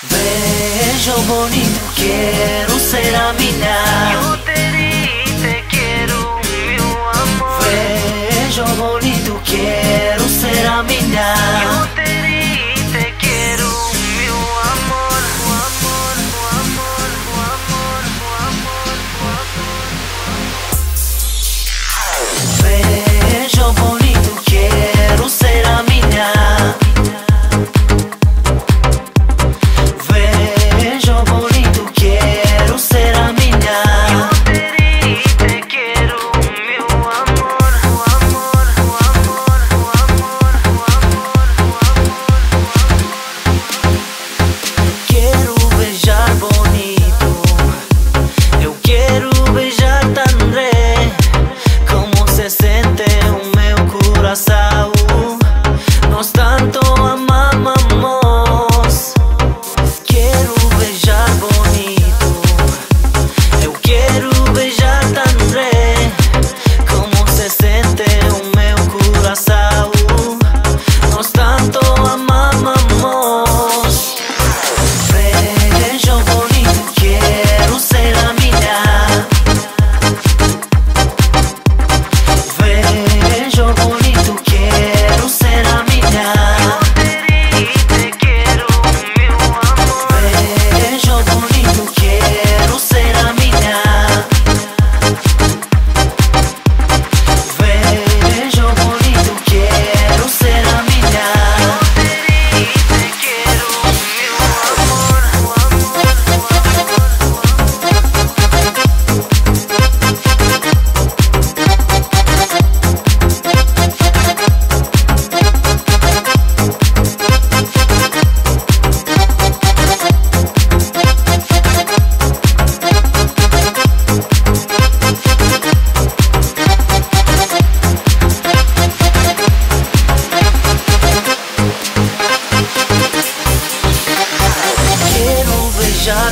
Bello, bonito, quiero ser Amina. Yo te quiero, mi amor. Bello, bonito, quiero ser Amina. Yo te quiero, mi amor. Tu amor, tu amor, tu amor, tu amor, tu amor. Bello, bonito, quiero ser Amina.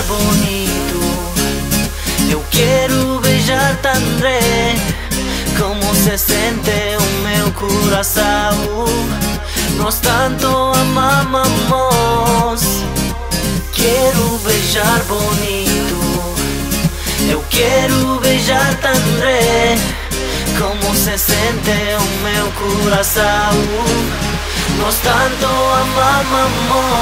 Bonito, eu quero beijar Tandré. Como se sente o meu coração, nós tanto amamos. Quero beijar bonito, eu quero beijar Tandré. Como se sente o meu coração, nós tanto amamos.